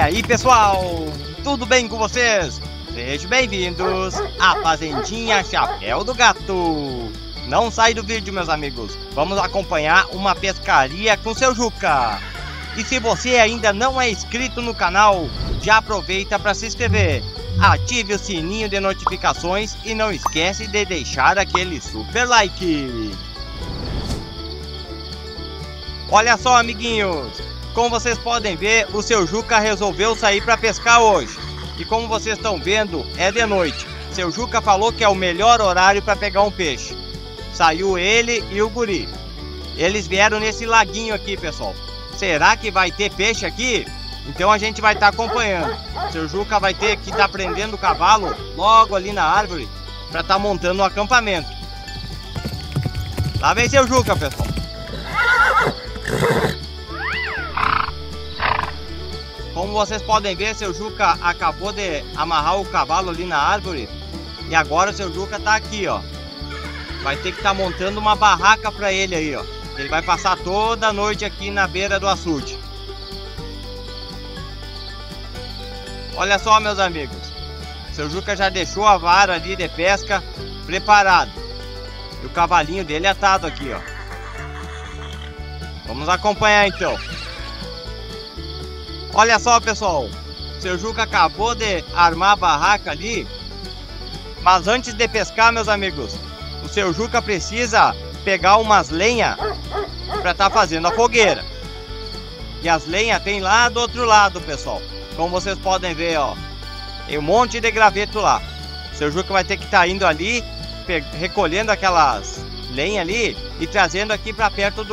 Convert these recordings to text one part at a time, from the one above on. E aí, pessoal, tudo bem com vocês? Sejam bem-vindos à Fazendinha Chapéu do Gato. Não sai do vídeo, meus amigos. Vamos acompanhar uma pescaria com seu Juca. E se você ainda não é inscrito no canal, já aproveita para se inscrever. Ative o sininho de notificações e não esquece de deixar aquele super like. Olha só, amiguinhos. Como vocês podem ver, o seu Juca resolveu sair para pescar hoje. E como vocês estão vendo, é de noite. Seu Juca falou que é o melhor horário para pegar um peixe. Saiu ele e o guri. Eles vieram nesse laguinho aqui, pessoal. Será que vai ter peixe aqui? Então a gente vai estar acompanhando. Seu Juca vai ter que estar prendendo o cavalo logo ali na árvore para estar montando um acampamento. Lá vem seu Juca, pessoal. Como vocês podem ver, seu Juca acabou de amarrar o cavalo ali na árvore. E agora o seu Juca tá aqui, ó. Vai ter que estar montando uma barraca para ele aí, ó. Ele vai passar toda a noite aqui na beira do açude. Olha só, meus amigos. Seu Juca já deixou a vara ali de pesca preparada. E o cavalinho dele atado aqui, ó. Vamos acompanhar então. Olha só, pessoal, seu Juca acabou de armar a barraca ali, mas antes de pescar, meus amigos, o seu Juca precisa pegar umas lenhas para estar fazendo a fogueira. E as lenhas tem lá do outro lado, pessoal, como vocês podem ver, ó, tem um monte de graveto lá. Seu Juca vai ter que estar indo ali, recolhendo aquelas lenhas ali e trazendo aqui para perto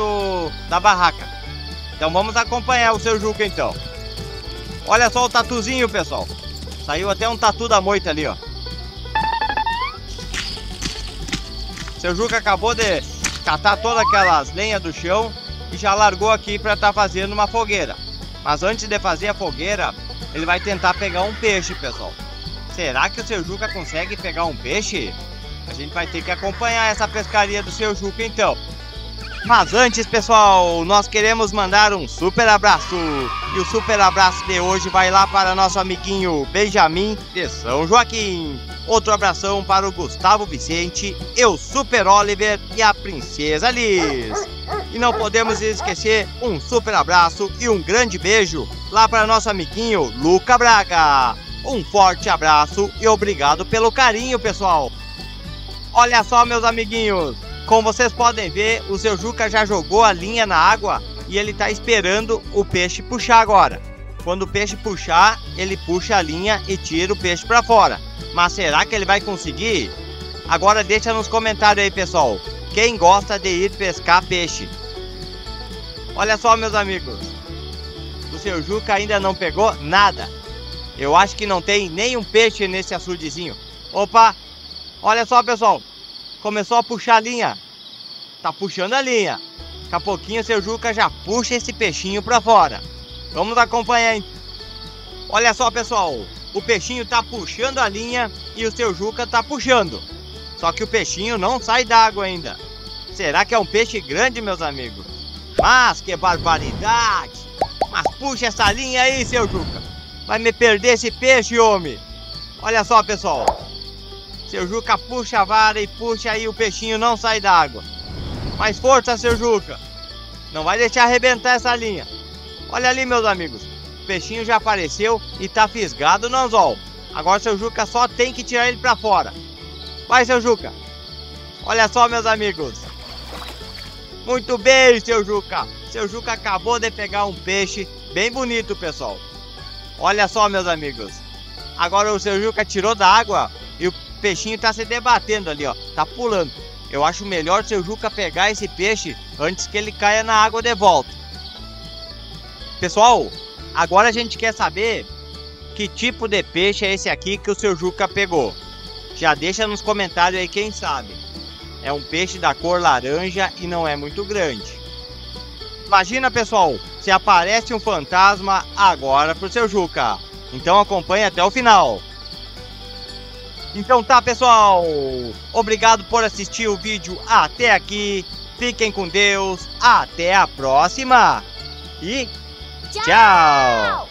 da barraca. Então vamos acompanhar o seu Juca então. Olha só o tatuzinho, pessoal. Saiu até um tatu da moita ali, ó. Seu Juca acabou de catar todas aquelas lenhas do chão e já largou aqui para estar fazendo uma fogueira. Mas antes de fazer a fogueira, ele vai tentar pegar um peixe, pessoal. Será que o seu Juca consegue pegar um peixe? A gente vai ter que acompanhar essa pescaria do seu Juca então. Mas antes, pessoal, nós queremos mandar um super abraço. E o super abraço de hoje vai lá para nosso amiguinho Benjamin de São Joaquim. Outro abração para o Gustavo Vicente, eu Super Oliver e a Princesa Liz. E não podemos esquecer um super abraço e um grande beijo lá para nosso amiguinho Luca Braga. Um forte abraço e obrigado pelo carinho, pessoal. Olha só, meus amiguinhos. Como vocês podem ver, o seu Juca já jogou a linha na água e ele está esperando o peixe puxar agora. Quando o peixe puxar, ele puxa a linha e tira o peixe para fora. Mas será que ele vai conseguir? Agora deixa nos comentários aí, pessoal, quem gosta de ir pescar peixe. Olha só, meus amigos, o seu Juca ainda não pegou nada. Eu acho que não tem nenhum peixe nesse açudezinho. Opa, olha só, pessoal. Começou a puxar a linha. Tá puxando a linha. Daqui a pouquinho o seu Juca já puxa esse peixinho pra fora. Vamos acompanhar, hein? Olha só, pessoal. O peixinho tá puxando a linha e o seu Juca tá puxando. Só que o peixinho não sai d'água ainda. Será que é um peixe grande, meus amigos? Mas que barbaridade! Mas puxa essa linha aí, seu Juca. Vai me perder esse peixe, homem. Olha só, pessoal. Seu Juca puxa a vara e puxa aí, o peixinho não sai d'água. Mais força, seu Juca. Não vai deixar arrebentar essa linha. Olha ali, meus amigos. O peixinho já apareceu e tá fisgado no anzol. Agora seu Juca só tem que tirar ele pra fora. Vai, seu Juca. Olha só, meus amigos. Muito bem, seu Juca. Seu Juca acabou de pegar um peixe bem bonito, pessoal. Olha só, meus amigos. Agora o seu Juca tirou da água e o peixinho tá se debatendo ali, ó, tá pulando. Eu acho melhor seu Juca pegar esse peixe antes que ele caia na água de volta. Pessoal, agora a gente quer saber que tipo de peixe é esse aqui que o seu Juca pegou. Já deixa nos comentários aí quem sabe. É um peixe da cor laranja e não é muito grande. Imagina, pessoal, se aparece um fantasma agora pro seu Juca. Então acompanha até o final. Então tá, pessoal, obrigado por assistir o vídeo até aqui, fiquem com Deus, até a próxima e tchau!